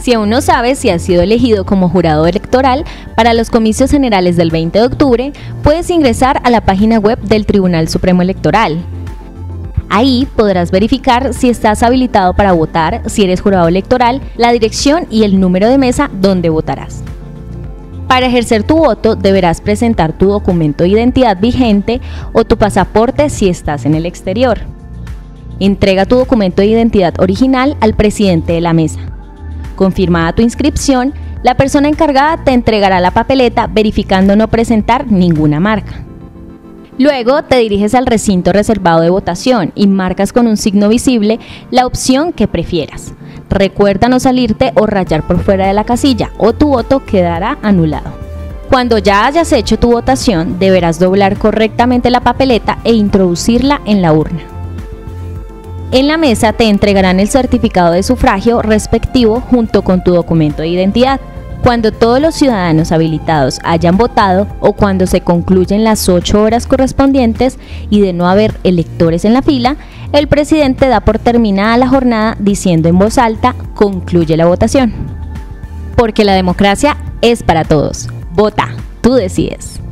Si aún no sabes si has sido elegido como jurado electoral para los comicios generales del 20 de octubre, puedes ingresar a la página web del Tribunal Supremo Electoral. Ahí podrás verificar si estás habilitado para votar, si eres jurado electoral, la dirección y el número de mesa donde votarás. Para ejercer tu voto deberás presentar tu documento de identidad vigente o tu pasaporte si estás en el exterior. Entrega tu documento de identidad original al presidente de la mesa. Confirmada tu inscripción, la persona encargada te entregará la papeleta verificando no presentar ninguna marca. Luego te diriges al recinto reservado de votación y marcas con un signo visible la opción que prefieras. Recuerda no salirte o rayar por fuera de la casilla o tu voto quedará anulado. Cuando ya hayas hecho tu votación, deberás doblar correctamente la papeleta e introducirla en la urna. En la mesa te entregarán el certificado de sufragio respectivo junto con tu documento de identidad. Cuando todos los ciudadanos habilitados hayan votado o cuando se concluyen las 8 horas correspondientes y de no haber electores en la fila, el presidente da por terminada la jornada diciendo en voz alta: concluye la votación. Porque la democracia es para todos. Vota, tú decides.